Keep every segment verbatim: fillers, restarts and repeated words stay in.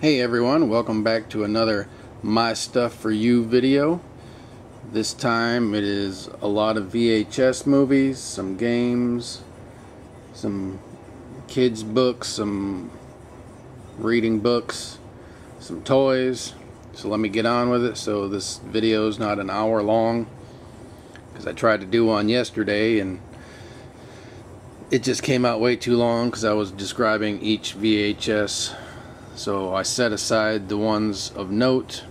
Hey everyone, welcome back to another My Stuff For You video. This time it is a lot of V H S movies, some games, some kids books, some reading books, some toys. So let me get on with it. So this video is not an hour long, because I tried to do one yesterday and it just came out way too long because I was describing each V H S. So I set aside the ones of note,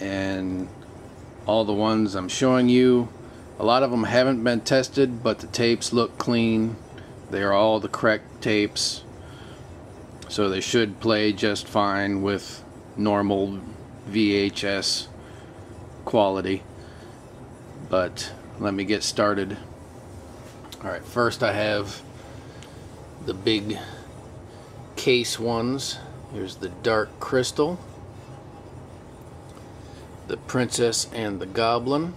and all the ones I'm showing you, a lot of them haven't been tested, but the tapes look clean. They are all the correct tapes, so they should play just fine with normal V H S quality. But let me get started. Alright, first I have the big case ones. Here's The Dark Crystal, The Princess and the Goblin,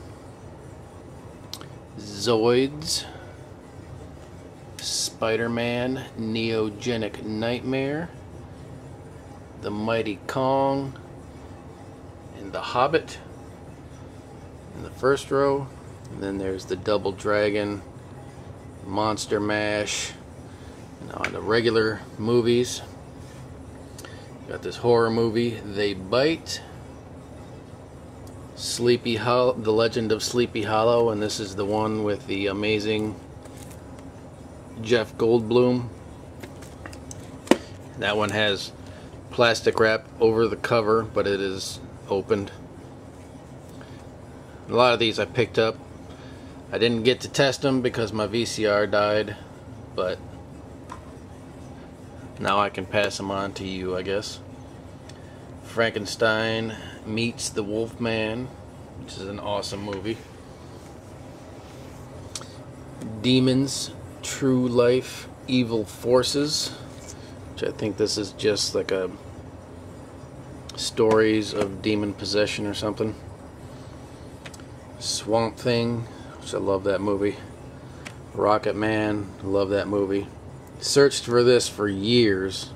Zoids, Spider-Man, Neogenic Nightmare, The Mighty Kong, and The Hobbit in the first row. And then there's The Double Dragon, Monster Mash, and on the regular movies. Got this horror movie, They Bite, Sleepy Hollow, The Legend of Sleepy Hollow, and this is the one with the amazing Jeff Goldblum. That one has plastic wrap over the cover, but it is opened. A lot of these I picked up. I didn't get to test them because my V C R died, but now I can pass them on to you, I guess. Frankenstein Meets the Wolfman, which is an awesome movie. Demons, True Life, Evil Forces, which I think this is just like a stories of demon possession or something. Swamp Thing, which I love that movie. Rocket Man, love that movie. Searched for this for years,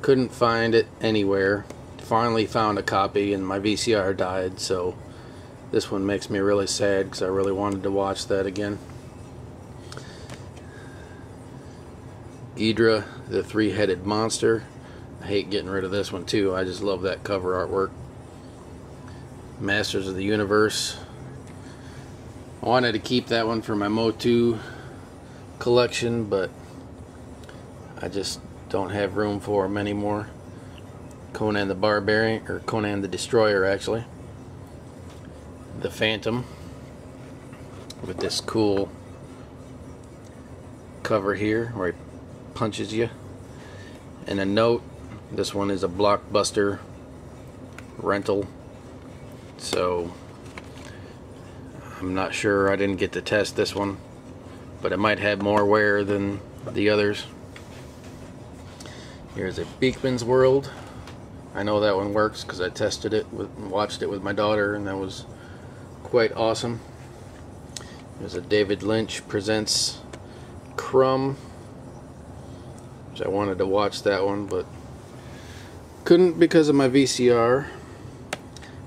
couldn't find it anywhere. Finally found a copy, and my V C R died, so this one makes me really sad because I really wanted to watch that again. Hydra, the three-headed monster. I hate getting rid of this one too. I just love that cover artwork. Masters of the Universe. I wanted to keep that one for my MOTU collection, but I just don't have room for them anymore. Conan the Barbarian, or Conan the Destroyer actually. The Phantom, with this cool cover here where he punches you. And a note, this one is a Blockbuster rental, so I'm not sure, I didn't get to test this one, but it might have more wear than the others. Here's a Beekman's World. I know that one works because I tested it with, watched it with my daughter, and that was quite awesome. There's a David Lynch Presents Crumb, which I wanted to watch that one but couldn't because of my V C R.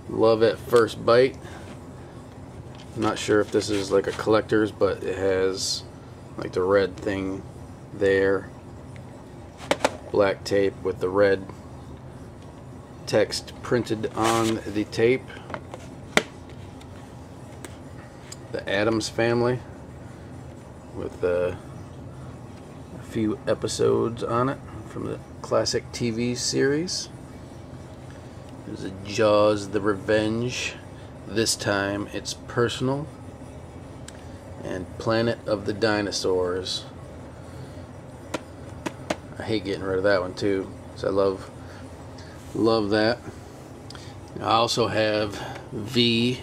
Love at First Bite. I'm not sure if this is like a collector's, but it has like the red thing there. Black tape with the red text printed on the tape. The Addams Family, with uh, a few episodes on it from the classic T V series. There's a Jaws the Revenge. This time it's personal. And Planet of the Dinosaurs. I hate getting rid of that one too, because I love love that. I also have V,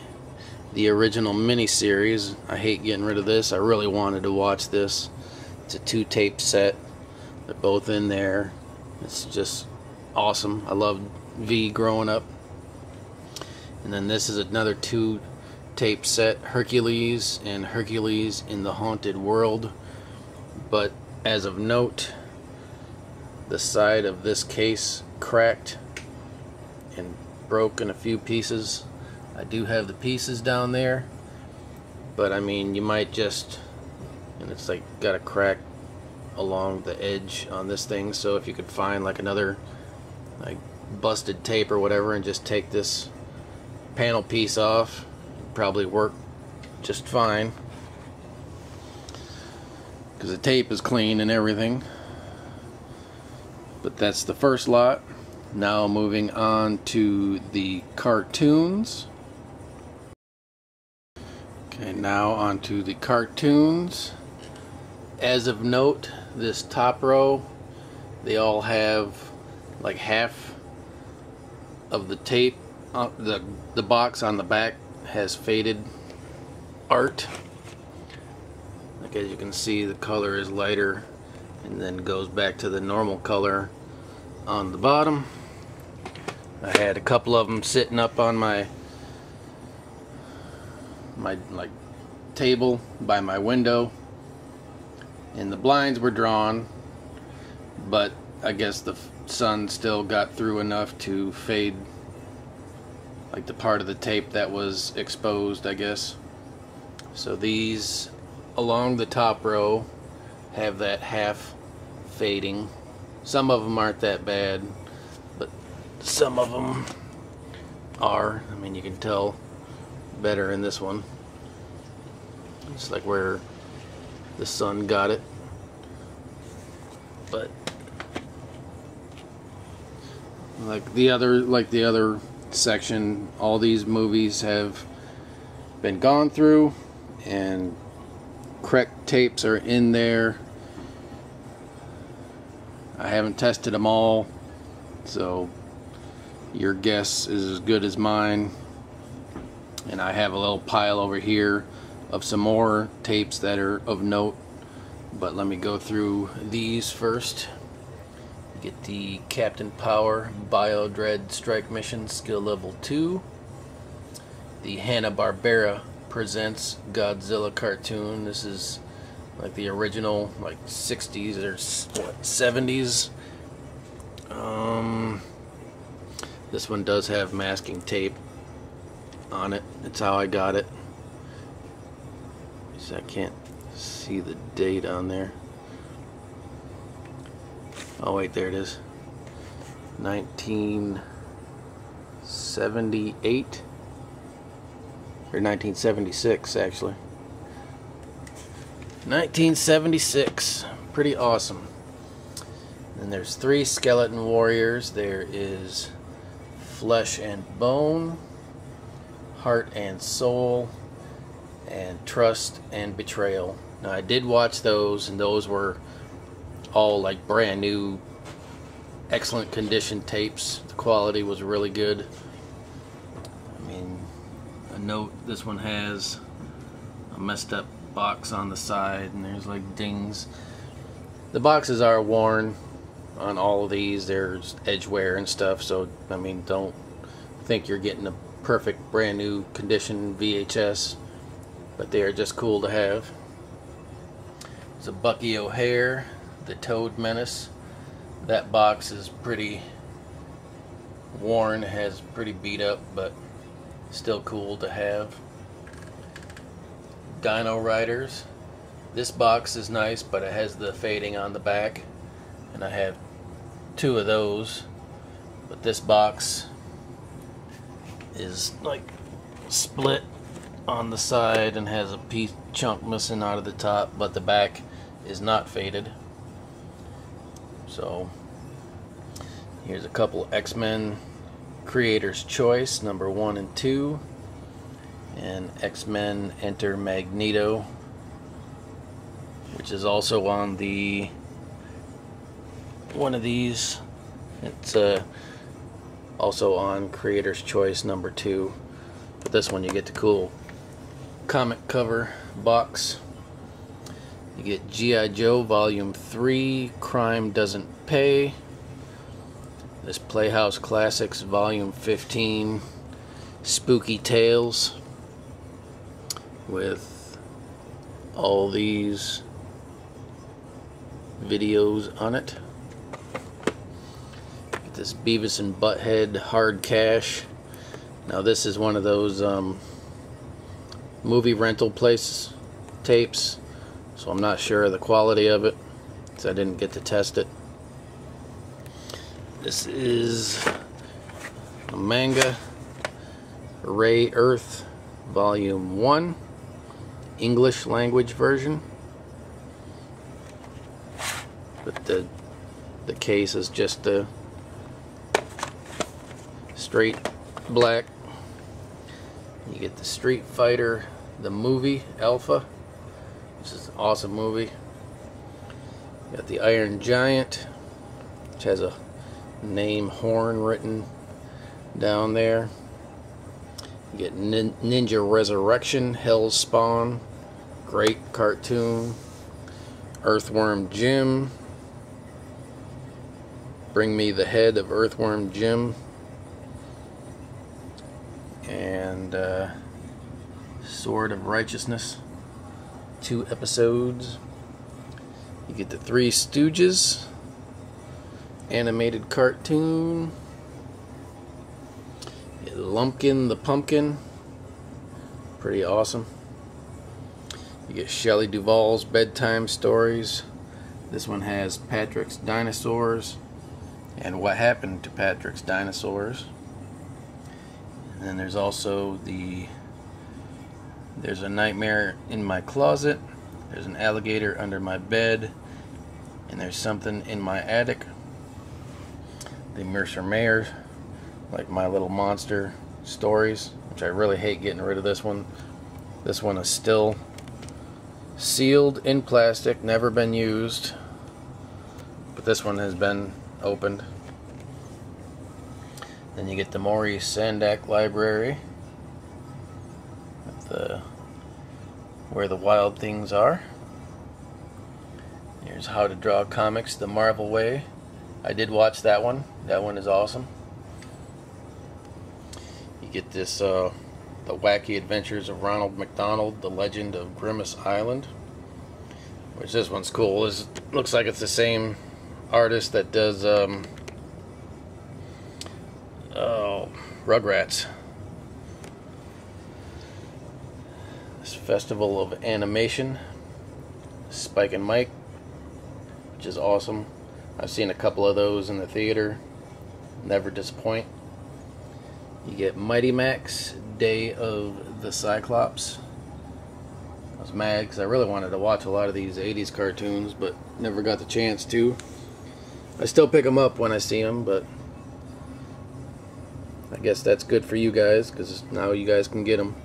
the original miniseries. I hate getting rid of this. I really wanted to watch this. It's a two tape set. They're both in there. It's just awesome. I loved V growing up. And then this is another two tape set, Hercules and Hercules in the Haunted World. But as of note, the side of this case cracked, and broke in a few pieces. I do have the pieces down there, but I mean, you might just, and it's like got a crack along the edge on this thing, so if you could find like another like busted tape or whatever and just take this panel piece off, it'd probably work just fine, because the tape is clean and everything. But that's the first lot. Now moving on to the cartoons. Okay, now on to the cartoons. As of note, this top row, they all have like half of the tape. Uh, the, the box on the back has faded art. Like as you can see, the color is lighter and then goes back to the normal color on the bottom. I had a couple of them sitting up on my my like table by my window, and the blinds were drawn, but I guess the sun still got through enough to fade like the part of the tape that was exposed, I guess. So these along the top row have that half fading. Some of them aren't that bad, but some of them are. I mean, you can tell better in this one. It's like where the sun got it. But like the other like the other section, all these movies have been gone through and correct tapes are in there. I haven't tested them all, so your guess is as good as mine. And I have a little pile over here of some more tapes that are of note, but let me go through these first. Get the Captain Power Bio Dread Strike Mission Skill Level two, the Hanna-Barbera Presents Godzilla cartoon. This is like the original, like sixties or what, seventies. Um, this one does have masking tape on it. That's how I got it. So I can't see the date on there. Oh wait, there it is. nineteen seventy-eight. Or nineteen seventy-six, actually. nineteen seventy-six. Pretty awesome. And there's three Skeleton Warriors. There is Flesh and Bone, Heart and Soul, and Trust and Betrayal. Now, I did watch those, and those were all like brand new, excellent condition tapes. The quality was really good. Note, this one has a messed up box on the side, and there's like dings. The boxes are worn on all of these. There's edge wear and stuff, so I mean, don't think you're getting a perfect brand new condition V H S, but they are just cool to have. It's a Bucky O'Hare, The Toad Menace. That box is pretty worn, has pretty beat up, but still cool to have. Dino Riders. This box is nice, but it has the fading on the back, and I have two of those. But this box is like split on the side and has a piece chunk missing out of the top, but the back is not faded. So here's a couple X-Men. Creator's Choice number one and two, and X-Men Enter Magneto, which is also on the one of these. It's uh, also on Creator's Choice number two, but this one you get the cool comic cover box. You get G I. Joe Volume three, Crime Doesn't Pay. This Playhouse Classics Volume fifteen, Spooky Tales, with all these videos on it. this Beavis and Butthead Hard Cash. Now this is one of those um, movie rental place tapes, so I'm not sure of the quality of it because I didn't get to test it. This is a manga, Ray Earth Volume one, English language version, but the the case is just the straight black. You get the Street Fighter, the movie Alpha. This is an awesome movie. You got the Iron Giant, which has a name Horn written down there. You get Nin Ninja Resurrection, Hell's Spawn, great cartoon. Earthworm Jim, Bring Me the Head of Earthworm Jim, and uh, Sword of Righteousness, two episodes. You get the Three Stooges animated cartoon, Lumpkin the Pumpkin, pretty awesome. You get Shelley Duvall's Bedtime Stories. This one has Patrick's Dinosaurs and What Happened to Patrick's Dinosaurs. And then there's also the There's a Nightmare in My Closet, There's an Alligator Under My Bed, and There's Something in My Attic. The Mercer Mayer, like My Little Monster stories, which I really hate getting rid of this one. This one is still sealed in plastic, never been used, but this one has been opened. Then you get the Maurice Sendak Library, the Where the Wild Things Are. Here's How to Draw Comics the Marvel Way. I did watch that one. That one is awesome. You get this uh, The Wacky Adventures of Ronald McDonald, The Legend of Grimace Island, which this one's cool. This looks like it's the same artist that does um, oh, Rugrats. This Festival of Animation, Spike and Mike, which is awesome. I've seen a couple of those in the theater, never disappoint. You get Mighty Max, Day of the Cyclops. I was mad because I really wanted to watch a lot of these eighties cartoons, but never got the chance to. I still pick them up when I see them, but I guess that's good for you guys because now you guys can get them.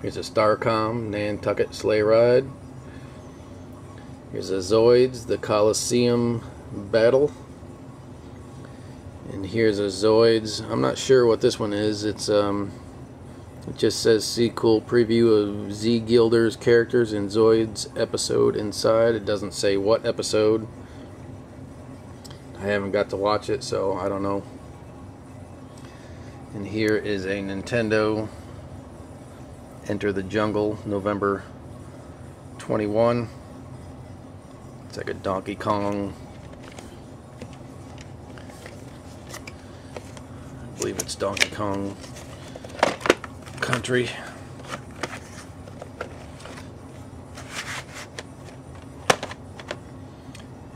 Here's a Starcom, Nantucket Sleigh Ride. Here's a Zoids, the Coliseum Battle. And here's a Zoids. I'm not sure what this one is. It's um, it just says see cool preview of Z Gilder's characters in Zoids episode inside. It doesn't say what episode. I haven't got to watch it, so I don't know. And here is a Nintendo Enter the Jungle, November twenty-first. It's like a Donkey Kong. I believe it's Donkey Kong Country.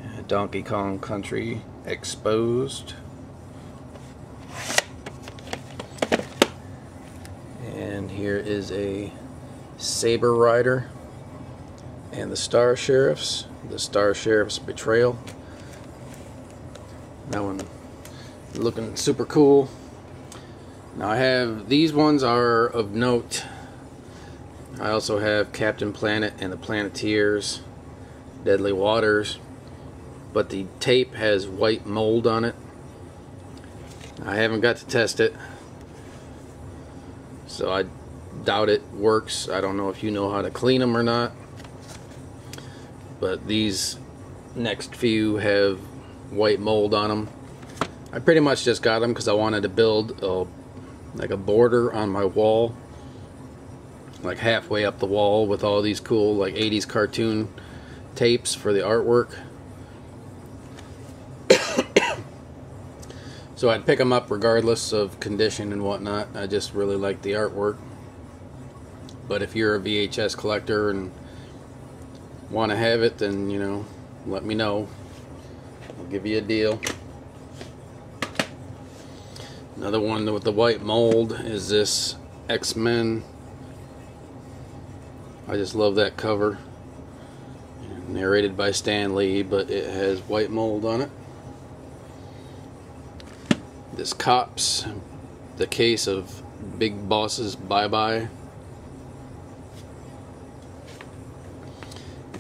Yeah, Donkey Kong Country Exposed. And here is a Saber Rider and the Star Sheriffs, the Star Sheriff's Betrayal. That one looking super cool. Now I have, these ones are of note. I also have Captain Planet and the Planeteers, Deadly Waters, but the tape has white mold on it. I haven't got to test it, so I doubt it works. I don't know if you know how to clean them or not, but these next few have white mold on them. I pretty much just got them because I wanted to build a like a border on my wall, like halfway up the wall, with all these cool like eighties cartoon tapes for the artwork. So I'd pick them up regardless of condition and whatnot. I just really like the artwork. But if you're a V H S collector and want to have it, then, you know, let me know. I'll give you a deal. Another one with the white mold is this X-Men. I just love that cover. Narrated by Stan Lee, but it has white mold on it. This Cops, the case of Big Boss's Bye-Bye.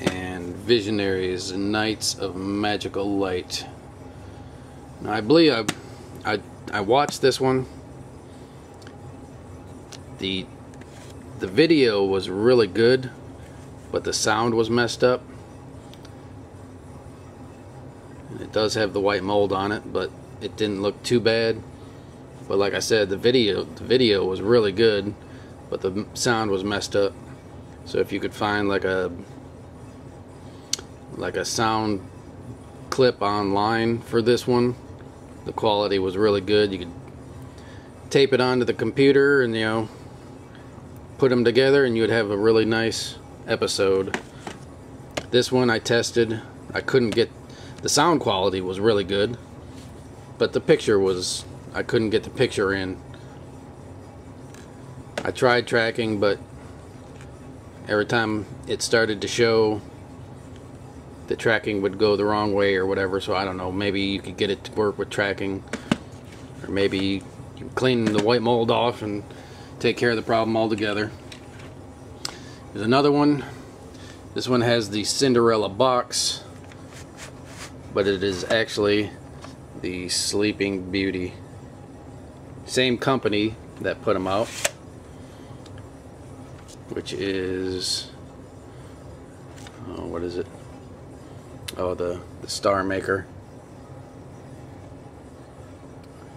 And Visionaries, Knights of Magical Light. Now, I believe I, I, I watched this one. The, the video was really good, but the sound was messed up. It does have the white mold on it, but it didn't look too bad. But like I said, the video the video was really good, but the sound was messed up. So if you could find like a like a sound clip online for this one, the quality was really good. You could tape it onto the computer and, you know, put them together and you would have a really nice episode. This one I tested. I couldn't get the sound quality was really good, but the picture was, I couldn't get the picture in. I tried tracking, but every time it started to show, the tracking would go the wrong way or whatever, so I don't know, maybe you could get it to work with tracking, or maybe you clean the white mold off and take care of the problem altogether. There's another one. This one has the Cinderella box, but it is actually the Sleeping Beauty. Same company that put them out, which is oh, what is it? Oh, the, the Star Maker.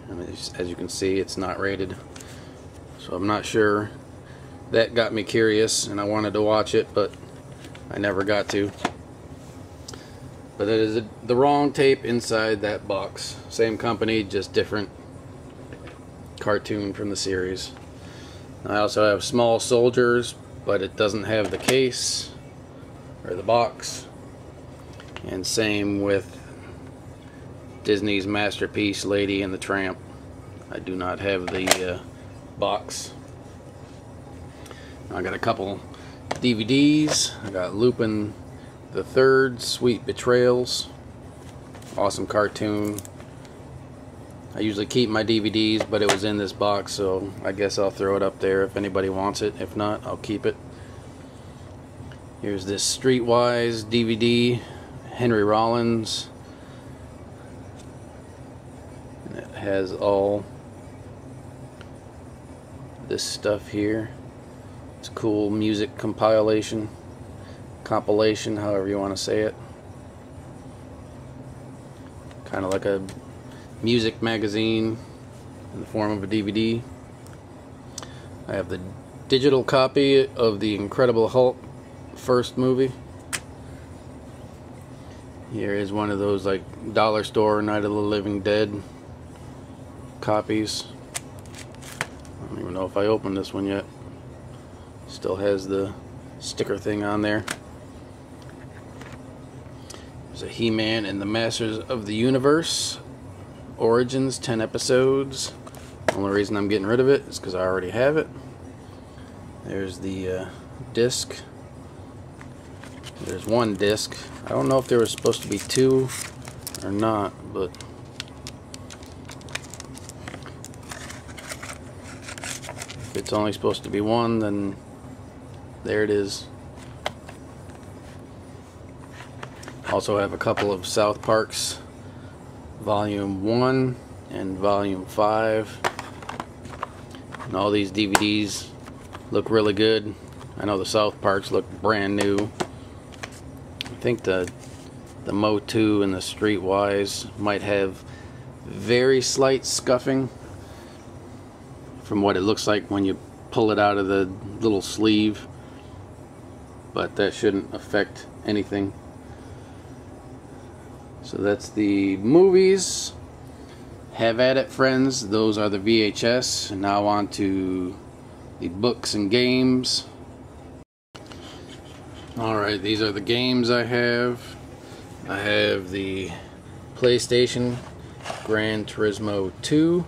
And as you can see, it's not rated, so I'm not sure. That got me curious, and I wanted to watch it, but I never got to. But it is the wrong tape inside that box. Same company, just different cartoon from the series. I also have Small Soldiers, but it doesn't have the case or the box. And same with Disney's masterpiece, Lady and the Tramp. I do not have the uh, box. I got a couple D V Ds. I got Lupin the Third, Sweet Betrayals, awesome cartoon. I usually keep my D V Ds, but it was in this box, so I guess I'll throw it up there if anybody wants it. If not, I'll keep it. Here's this Streetwise D V D, Henry Rollins, and it has all this stuff here. It's a cool music compilation. Compilation, however you want to say it. Kind of like a music magazine in the form of a D V D. I have the digital copy of the Incredible Hulk first movie. Here is one of those like dollar store Night of the Living Dead copies. I don't even know if I opened this one yet. Still has the sticker thing on there. There's a He-Man and the Masters of the Universe Origins, ten episodes. Only reason I'm getting rid of it is because I already have it. There's the uh, disc. There's one disc. I don't know if there was supposed to be two or not, but if it's only supposed to be one, then there it is. Also have a couple of South Park's Volume one and Volume five. And all these D V Ds look really good. I know the South Park's look brand new. I think the the Motu and the Streetwise might have very slight scuffing from what it looks like when you pull it out of the little sleeve, but that shouldn't affect anything. So that's the movies. Have at it, friends. Those are the V H S. Now on to the books and games. Alright, these are the games I have. I have the PlayStation Gran Turismo two.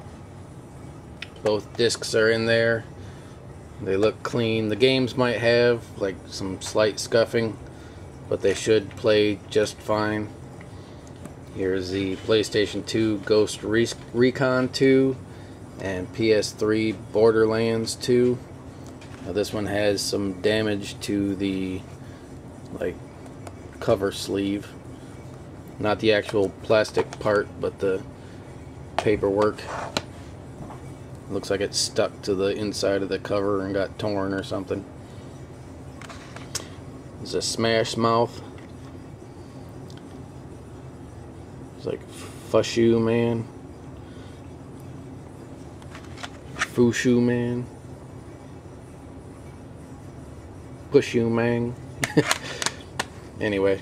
Both discs are in there. They look clean. The games might have like some slight scuffing, but they should play just fine. Here's the PlayStation two Ghost Recon two and P S three Borderlands two. Now this one has some damage to the like cover sleeve. Not the actual plastic part, but the paperwork. Looks like it stuck to the inside of the cover and got torn or something. There's a Smash Mouth. It's like Fushu Man. Fushu Man. Pushu Man. Anyway.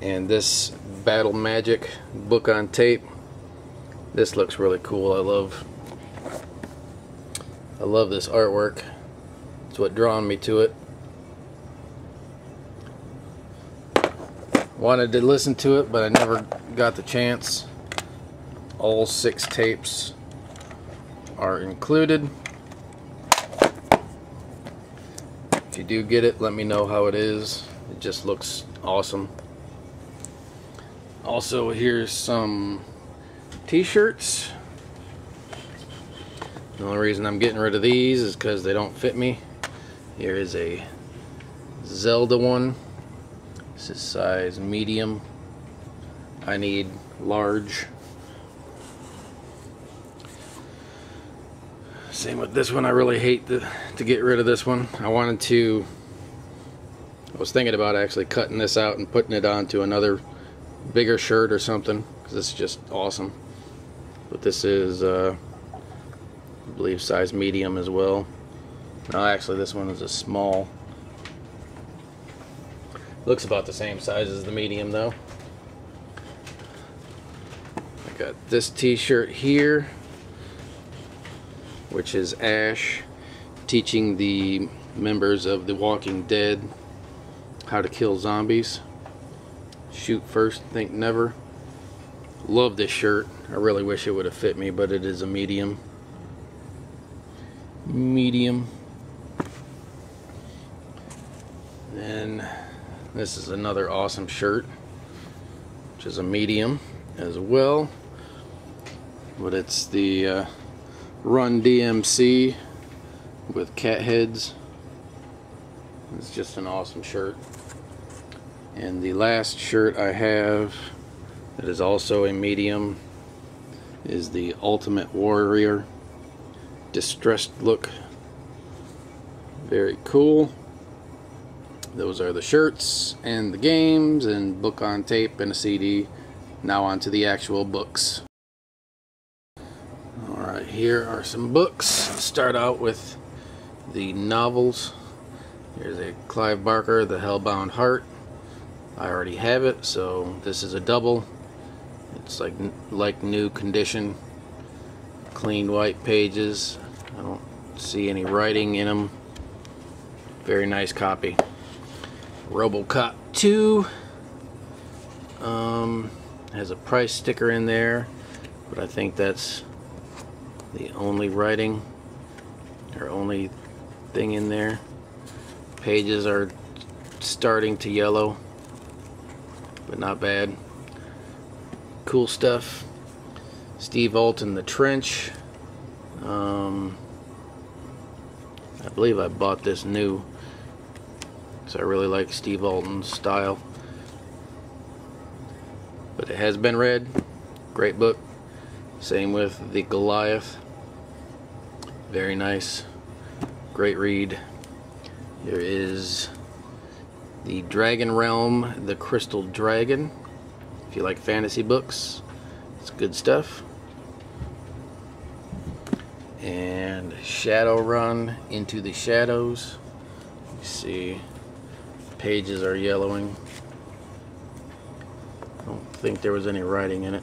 And this Battle Magic book on tape. This looks really cool. I love I love this artwork. It's what drawn me to it. Wanted to listen to it, but I never got the chance. All six tapes are included. If you do get it, let me know how it is. It just looks awesome. Also, here's some t-shirts. The only reason I'm getting rid of these is because they don't fit me. Here is a Zelda one. This is size medium. I need large. Same with this one. I really hate the, to get rid of this one. I wanted to... I was thinking about actually cutting this out and putting it onto another bigger shirt or something, because this is just awesome. But this is... Uh, I believe size medium as well. No, actually this one is a small. Looks about the same size as the medium though. I got this t-shirt here, which is Ash teaching the members of The Walking Dead how to kill zombies. Shoot first, think never. Love this shirt. I really wish it would have fit me, but it is a medium. medium and this is another awesome shirt, which is a medium as well, but it's the uh, Run D M C with cat heads. It's just an awesome shirt. And the last shirt I have that is also a medium is the Ultimate Warrior distressed look. Very cool. Those are the shirts and the games and book on tape and a C D. Now on to the actual books. Alright, here are some books. Let's start out with the novels. Here's a Clive Barker, The Hellbound Heart. I already have it, so this is a double. It's like like new condition. Clean white pages. I don't see any writing in them. Very nice copy. RoboCop two um, has a price sticker in there, but I think that's the only writing or only thing in there. Pages are starting to yellow, but not bad. Cool stuff. Steve Alton, The Trench. Um, I believe I bought this new because I really like Steve Alton's style. But it has been read. Great book. Same with The Goliath. Very nice. Great read. There is The Dragon Realm, The Crystal Dragon. If you like fantasy books, it's good stuff. And Shadowrun, Into the Shadows. You see, pages are yellowing. I don't think there was any writing in it.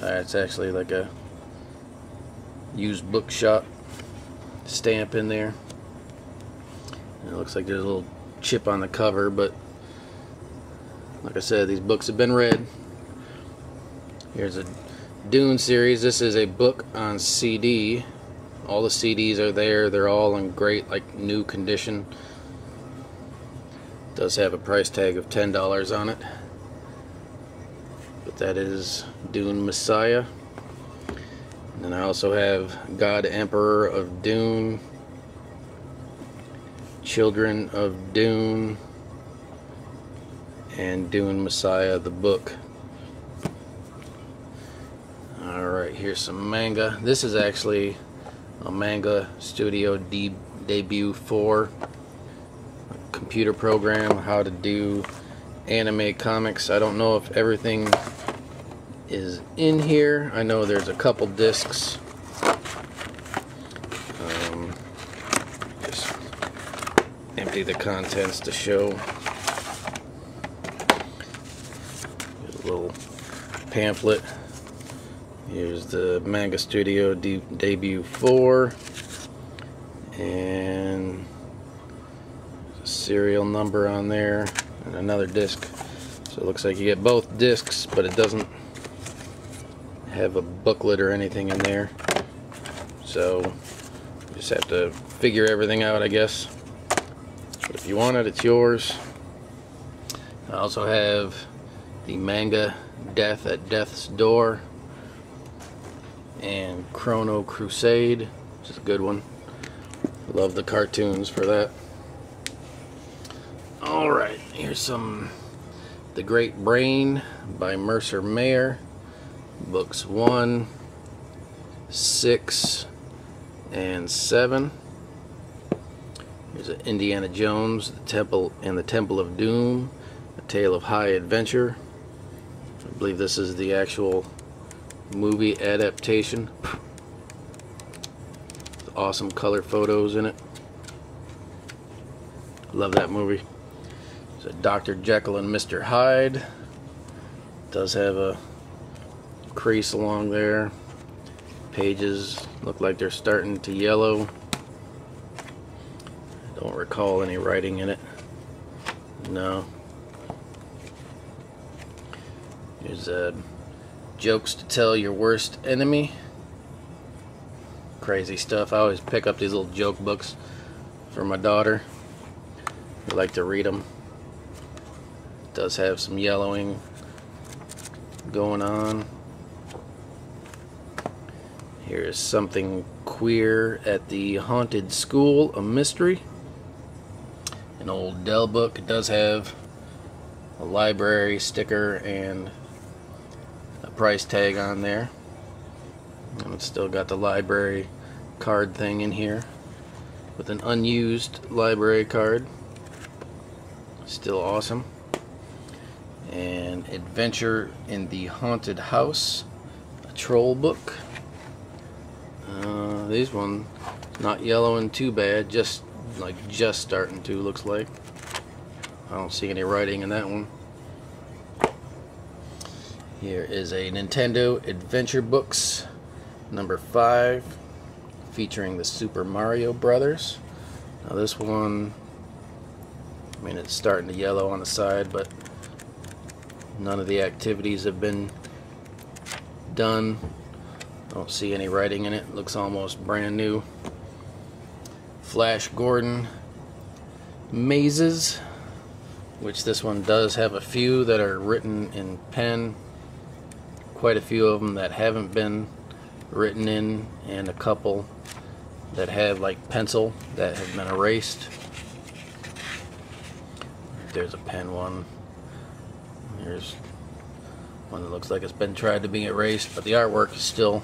Uh, it's actually like a used bookshop stamp in there. And it looks like there's a little chip on the cover, but like I said, these books have been read. Here's a Dune series. This is a book on C D. All the C Ds are there. They're all in great, like, new condition. It does have a price tag of ten dollars on it. But that is Dune Messiah. And then I also have God Emperor of Dune, Children of Dune, and Dune Messiah the book. Alright, here's some manga. This is actually a manga studio de debut for a computer program, how to do anime comics. I don't know if everything is in here. I know there's a couple discs. Um, just empty the contents to show. Here's a little pamphlet. Here's the manga studio de debut four, and a serial number on there, and another disc. So it looks like you get both discs, but it doesn't have a booklet or anything in there. So you just have to figure everything out, I guess. But if you want it, it's yours. I also have the manga Death at Death's Door and Chrono Crusade, which is a good one. Love the cartoons for that. Alright, here's some The Great Brain by Mercer Mayer. Books one, six, and seven. Here's a Indiana Jones, The Temple and the Temple of Doom, A Tale of High Adventure. I believe this is the actual movie adaptation. Awesome color photos in it. Love that movie. So Doctor Jekyll and Mister Hyde. Does have a crease along there. Pages look like they're starting to yellow. Don't recall any writing in it. No. There's a Jokes to Tell Your Worst Enemy. Crazy stuff. I always pick up these little joke books for my daughter. I like to read them. It does have some yellowing going on. Here's Something Queer at the Haunted School, a mystery. An old Dell book. It does have a library sticker and price tag on there, and it's still got the library card thing in here with an unused library card. Still awesome. And Adventure in the Haunted House, a troll book. Uh, these one not yellowing too bad, just like just starting to, looks like. I don't see any writing in that one. Here is a Nintendo Adventure Books number five, featuring the Super Mario Brothers. Now this one, I mean, it's starting to yellow on the side, but none of the activities have been done. Don't see any writing in it. Looks almost brand new. Flash Gordon Mazes, which this one does have a few that are written in pen. Quite a few of them that haven't been written in, and a couple that have like pencil that have been erased. There's a pen one. There's one that looks like it's been tried to be erased, but the artwork is still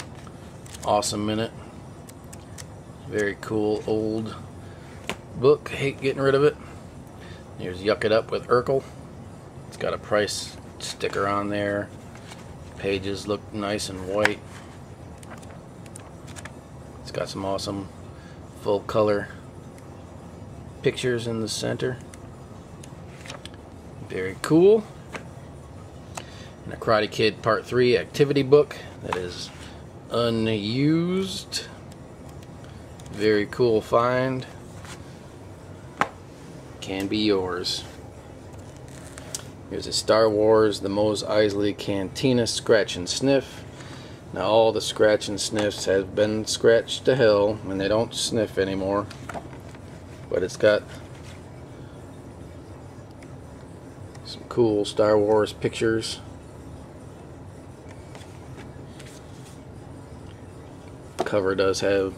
awesome in it. Very cool old book. Hate getting rid of it. Here's Yuck It Up with Urkel. It's got a price sticker on there. Pages look nice and white. It's got some awesome full color pictures in the center. Very cool. and a Karate Kid Part three activity book that is unused. Very cool find. Can be yours. Here's a Star Wars The Mos Eisley Cantina Scratch and Sniff. Now all the scratch and sniffs have been scratched to hell and they don't sniff anymore. But it's got some cool Star Wars pictures. The cover does have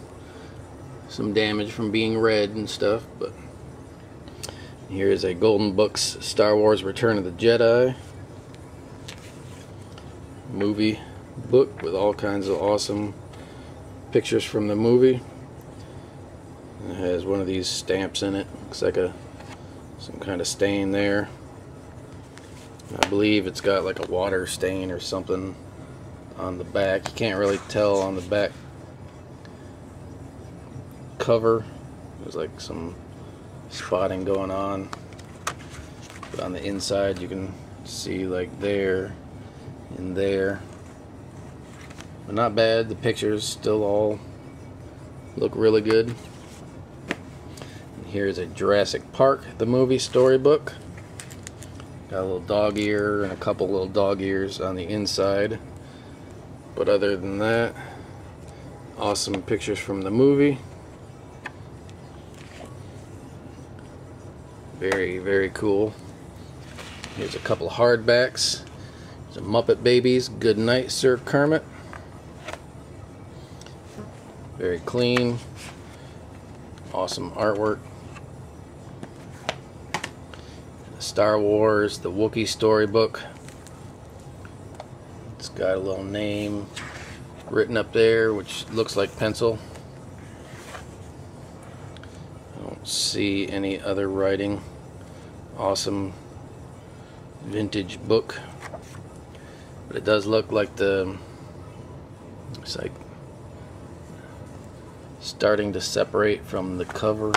some damage from being read and stuff, but here is a Golden Books Star Wars Return of the Jedi movie book with all kinds of awesome pictures from the movie. It has one of these stamps in it. Looks like a some kind of stain there. I believe it's got like a water stain or something on the back. You can't really tell on the back cover. There's like some spotting going on, but on the inside you can see like there and there, but not bad. The pictures still all look really good. And here's a Jurassic Park the movie storybook. Got a little dog ear and a couple little dog ears on the inside, but other than that, awesome pictures from the movie. Very, very cool. Here's a couple of hardbacks. Some Muppet Babies. Good night, Sir Kermit. Very clean. Awesome artwork. Star Wars, the Wookiee storybook. It's got a little name written up there, which looks like pencil. I don't see any other writing. Awesome vintage book, but it does look like the it's like starting to separate from the cover,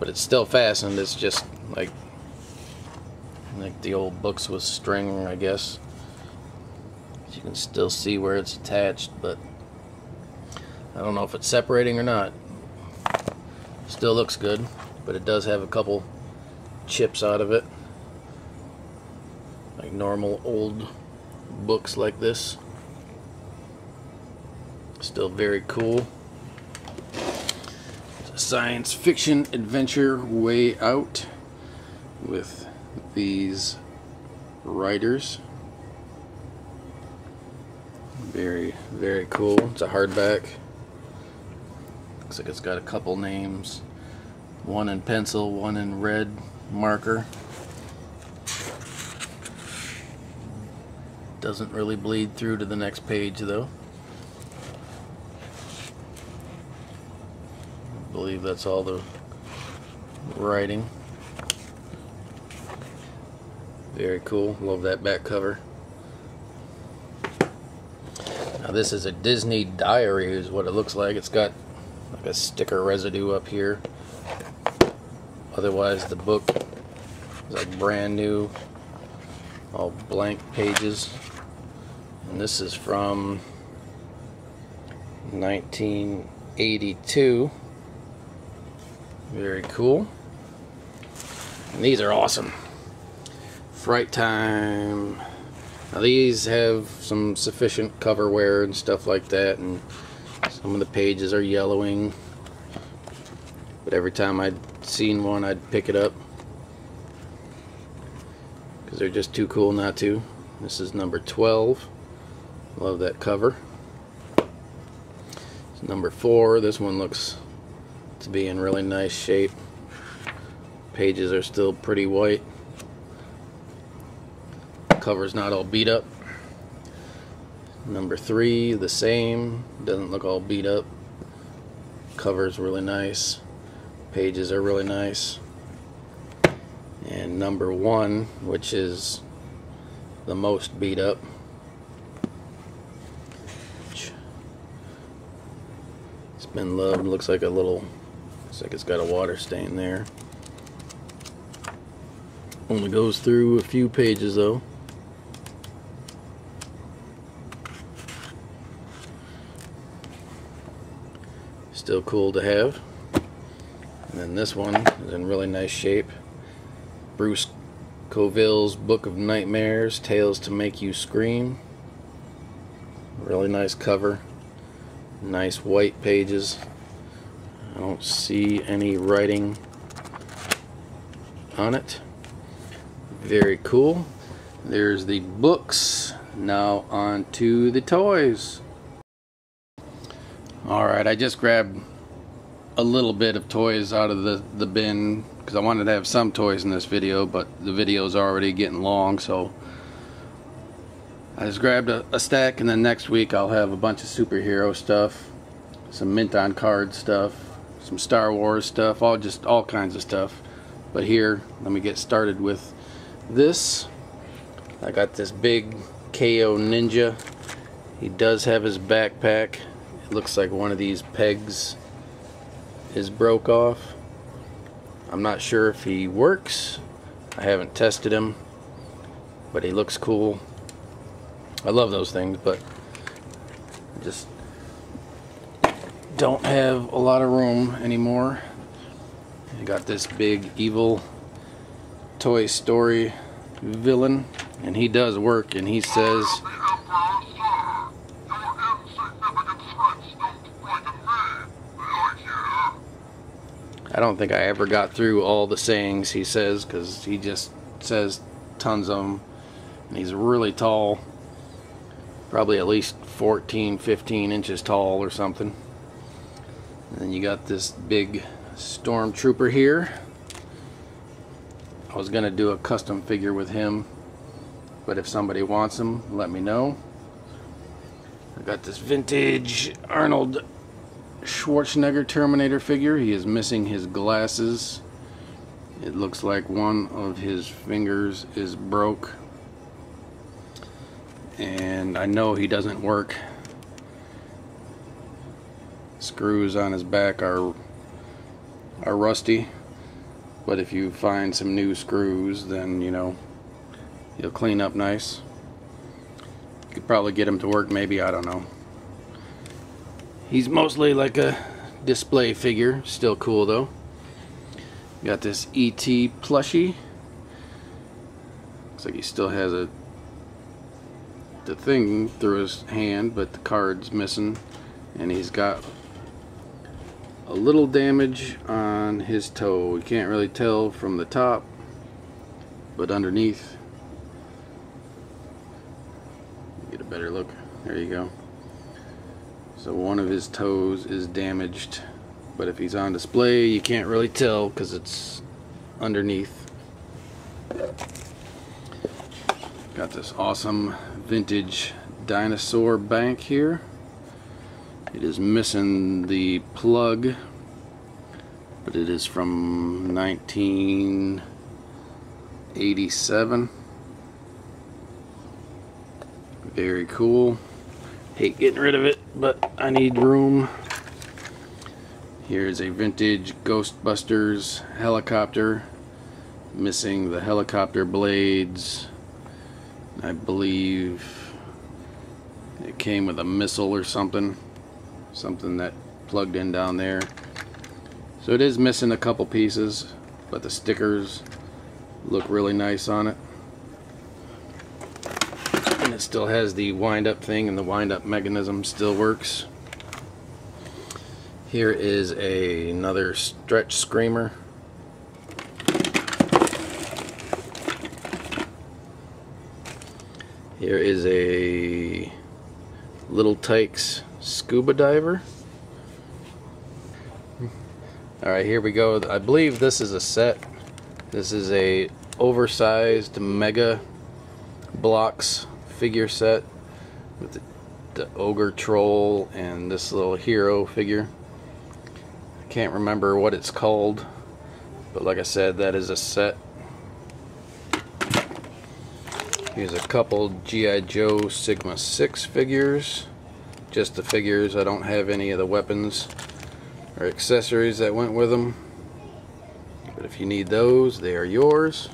but it's still fastened. It's just like like the old books with string, I guess. You can still see where it's attached, but I don't know if it's separating or not. Still looks good, but it does have a couple chips out of it, like normal old books like this. Still very cool. It's a science fiction adventure Way Out with these writers. Very, very cool. It's a hardback. Looks like it's got a couple names. One in pencil, one in red marker. Doesn't really bleed through to the next page though. I believe that's all the writing. Very cool. Love that back cover. Now this is a Disney diary is what it looks like. It's got like a sticker residue up here. Otherwise the book is like brand new, all blank pages. And this is from nineteen eighty-two. Very cool. And these are awesome. Fright Time. Now these have some sufficient cover wear and stuff like that, and some of the pages are yellowing, but every time I'd seen one I'd pick it up because they're just too cool not to. This is number twelve. Love that cover. It's number four. This one looks to be in really nice shape. Pages are still pretty white. Cover's not all beat up. Number three, the same. Doesn't look all beat up. Cover's really nice. Pages are really nice. And number one, which is the most beat up, it's been loved. Looks like a little, looks like it's got a water stain there. Only goes through a few pages though. still cool to have. And then this one is in really nice shape. Bruce Coville's Book of Nightmares, Tales to Make You Scream. Really nice cover. Nice white pages. I don't see any writing on it. Very cool. There's the books. Now on to the toys. Alright, I just grabbed a little bit of toys out of the, the bin because I wanted to have some toys in this video, but the video's already getting long, so I just grabbed a, a stack, and then next week I'll have a bunch of superhero stuff, some mint on card stuff, some Star Wars stuff, all just all kinds of stuff. But here, let me get started with this. I got this big K O Ninja. He does have his backpack. It looks like one of these pegs is broke off. I'm not sure if he works. I haven't tested him, but he looks cool. I love those things, but I just don't have a lot of room anymore. I got this big evil Toy Story villain, and he does work, and he says I don't think I ever got through all the sayings he says, because he just says tons of them, and he's really tall, probably at least fourteen, fifteen inches tall or something. And then you got this big stormtrooper here. I was gonna do a custom figure with him, but if somebody wants him, let me know. I got this vintage Arnold Schwarzenegger Terminator figure. He is missing his glasses. It looks like one of his fingers is broke, and I know he doesn't work. Screws on his back are are rusty, but if you find some new screws, then you know he'll clean up nice. You could probably get him to work, maybe, I don't know. He's mostly like a display figure. Still cool though. Got this E T plushie. Looks like he still has a the thing through his hand, but the card's missing, and he's got a little damage on his toe. You can't really tell from the top, but underneath, get a better look. There you go. So one of his toes is damaged, but if he's on display, you can't really tell because it's underneath. Got this awesome vintage dinosaur bank here. It is missing the plug, but it is from nineteen eighty-seven. Very cool. Hate getting rid of it, but I need room. Here's a vintage Ghostbusters helicopter, missing the helicopter blades. I believe it came with a missile or something something that plugged in down there, so it is missing a couple pieces, but the stickers look really nice on it. And it still has the wind-up thing, and the wind-up mechanism still works. Here is a, another stretch screamer. Here is a Little Tykes scuba diver. Alright, here we go. I believe this is a set. This is a oversized Mega Blocks figure set with the, the ogre troll and this little hero figure. I can't remember what it's called, but like I said, that is a set. Here's a couple G I Joe Sigma six figures. Just the figures. I don't have any of the weapons or accessories that went with them, but if you need those, they are yours.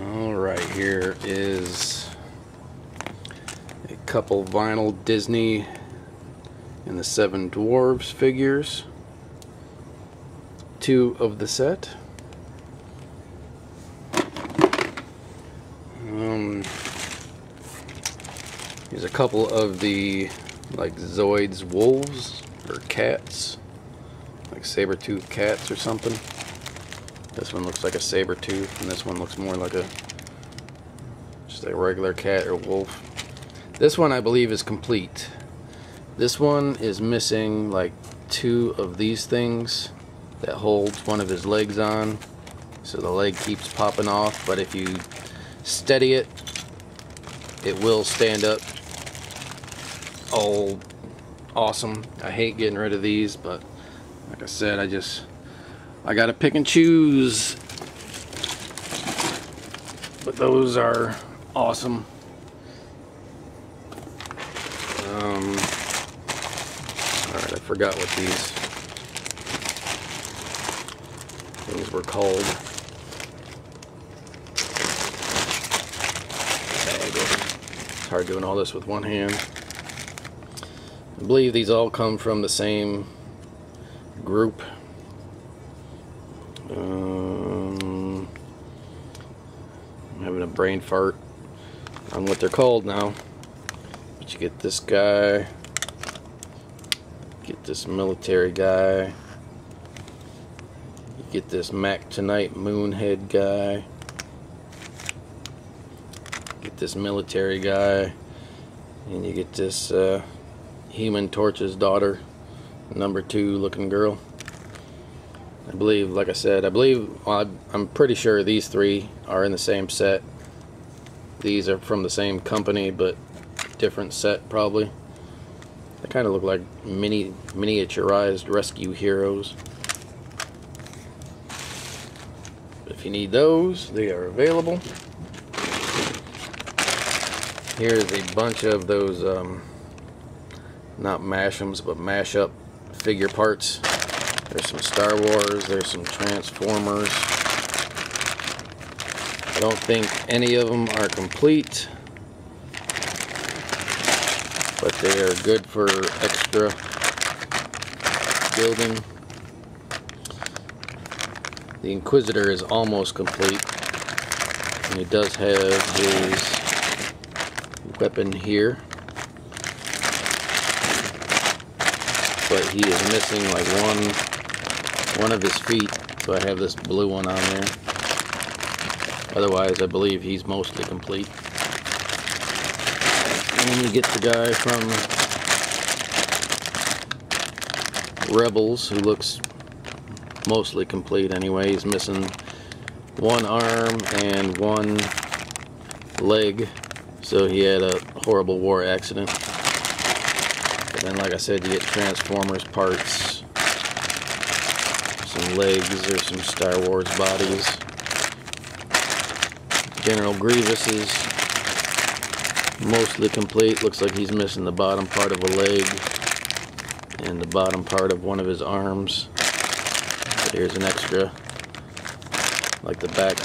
Alright, here is a couple vinyl Disney and the Seven Dwarves figures. Two of the set. Um, here's a couple of the like Zoids wolves or cats, like saber-toothed cats or something. This one looks like a saber tooth, and this one looks more like a just a regular cat or wolf. This one I believe is complete. This one is missing like two of these things that holds one of his legs on, so the leg keeps popping off, but if you steady it, it will stand up. All awesome. I hate getting rid of these, but like I said, I just I gotta pick and choose. But those are awesome. Um, Alright, I forgot what these things were called. It's hard doing all this with one hand. I believe these all come from the same group. Um, I'm having a brain fart on what they're called now. But you get this guy, get this military guy, you get this Mac Tonight Moonhead guy, get this military guy, and you get this uh, Human Torch's daughter, number two looking girl. I believe, like I said, I believe, well, I'm pretty sure these three are in the same set. These are from the same company, but different set probably. They kind of look like mini miniaturized rescue heroes. If you need those, they are available. Here's a bunch of those, um, not mashems, but mash-up figure parts. There's some Star Wars, there's some Transformers. I don't think any of them are complete, but they are good for extra building. The Inquisitor is almost complete, and he does have his weapon here. But he is missing like one one of his feet, so I have this blue one on there. Otherwise, I believe he's mostly complete. And then you get the guy from Rebels, who looks mostly complete anyway. He's missing one arm and one leg, so he had a horrible war accident. And then, like I said, you get Transformers parts, some legs, or some Star Wars bodies, General Grievous is mostly complete. Looks like he's missing the bottom part of a leg and the bottom part of one of his arms, but here's an extra, like the back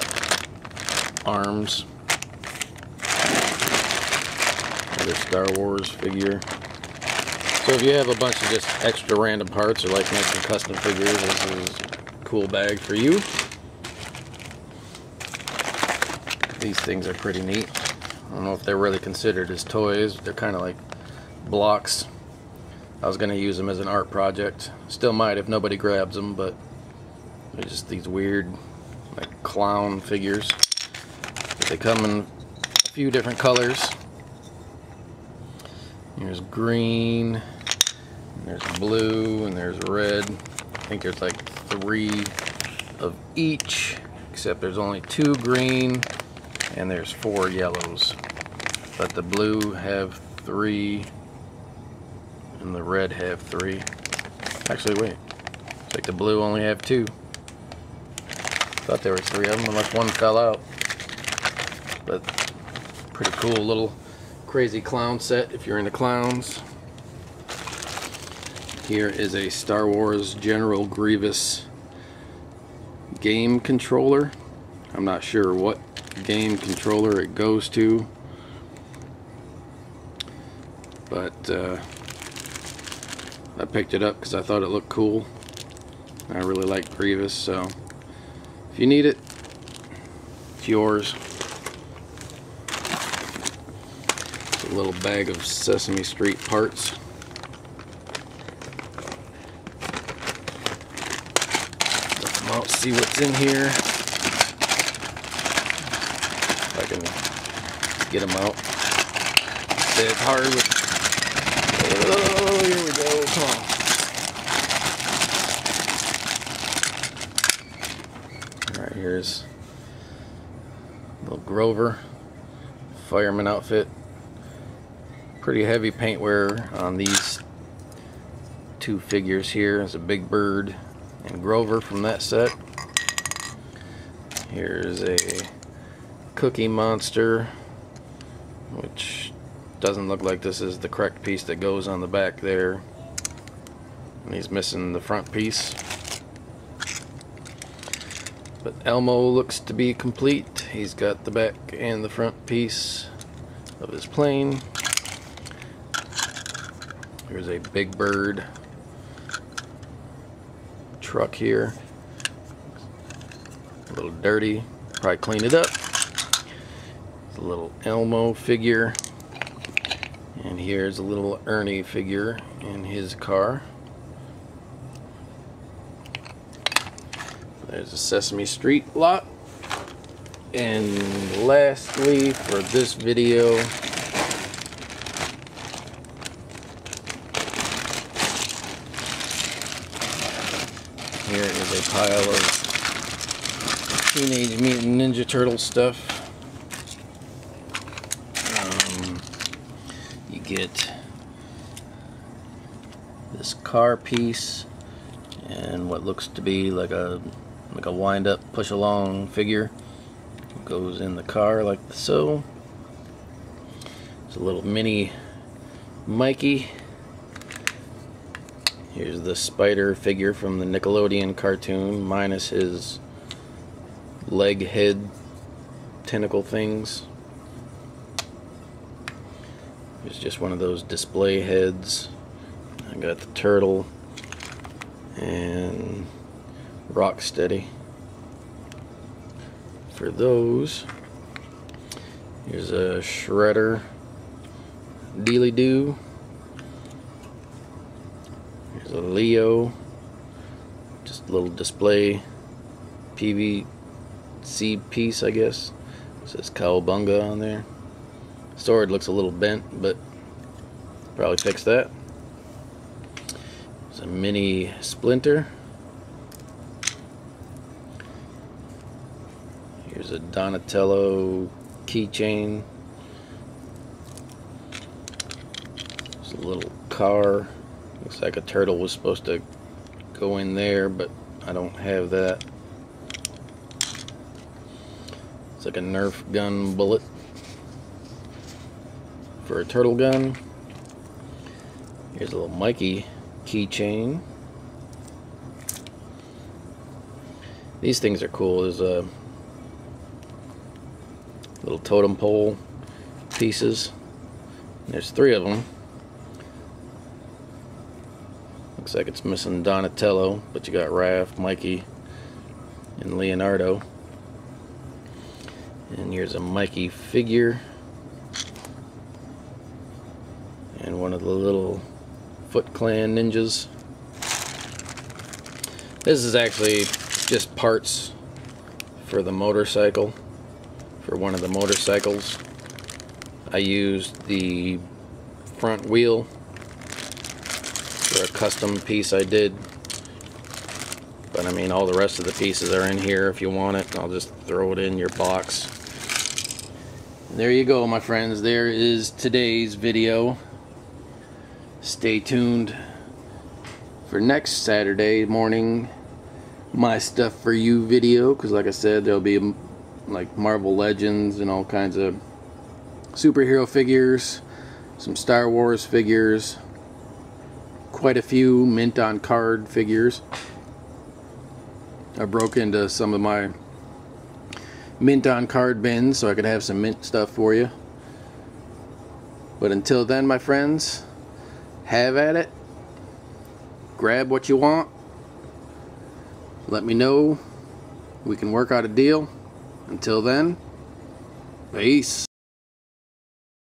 arms, another Star Wars figure. So if you have a bunch of just extra random parts, or like making custom figures, this is a cool bag for you. These things are pretty neat. I don't know if they're really considered as toys. They're kind of like blocks. I was going to use them as an art project. Still might if nobody grabs them, but they're just these weird like clown figures. They come in a few different colors. There's green, there's blue, and there's red. I think there's like three of each, except there's only two green and there's four yellows, but the blue have three and the red have three. Actually, wait, it's like the blue only have two. Thought there were three of them unless one fell out. But pretty cool little crazy clown set if you're into clowns. Here is a Star Wars General Grievous game controller. I'm not sure what game controller it goes to, but uh, I picked it up because I thought it looked cool. I really like Grievous, so if you need it, it's yours. It's a little bag of Sesame Street parts. Let's come out, see what's in here. If I can get them out. It's hard with... Oh, here we go. Come on. Here's little Grover fireman outfit. Pretty heavy paint wear on these two figures here. There's a Big Bird and Grover from that set. Here's a Cookie Monster, which doesn't look like this is the correct piece that goes on the back there. And he's missing the front piece. But Elmo looks to be complete. He's got the back and the front piece of his plane. There's a Big Bird truck here. A little dirty. Probably clean it up. There's a little Elmo figure. And here's a little Ernie figure in his car. There's a Sesame Street lot. And lastly, for this video, here is a pile of Teenage Mutant Ninja Turtle stuff. Um, you get this car piece and what looks to be like a like a wind-up, push-along figure. It goes in the car like so. It's a little mini Mikey. Here's the spider figure from the Nickelodeon cartoon, minus his leg, head, tentacle things. It's just one of those display heads. I got the turtle and Rocksteady for those. Here's a Shredder Dealy Doo. Here's a Leo. Just a little display P V C piece, I guess. It says Cowabunga on there. Sword looks a little bent, but probably fix that. There's a mini Splinter. Here's a Donatello keychain. There's a little car. Looks like a turtle was supposed to go in there, but I don't have that. It's like a Nerf gun bullet for a turtle gun. Here's a little Mikey keychain. These things are cool. There's a little totem pole pieces. There's three of them. Looks like it's missing Donatello, but you got Raph, Mikey, and Leonardo. And here's a Mikey figure. And one of the little Foot Clan ninjas. This is actually just parts for the motorcycle. For one of the motorcycles, I used the front wheel for a custom piece I did, but I mean all the rest of the pieces are in here if you want it. I'll just throw it in your box. There you go, my friends. There is today's video. Stay tuned for next Saturday morning, my stuff for you video, because like I said, there'll be a like Marvel Legends and all kinds of superhero figures, some Star Wars figures, quite a few mint on card figures. I broke into some of my mint on card bins so I could have some mint stuff for you. But until then, my friends, have at it. grab what you want, let me know, we can work out a deal. Until then, peace.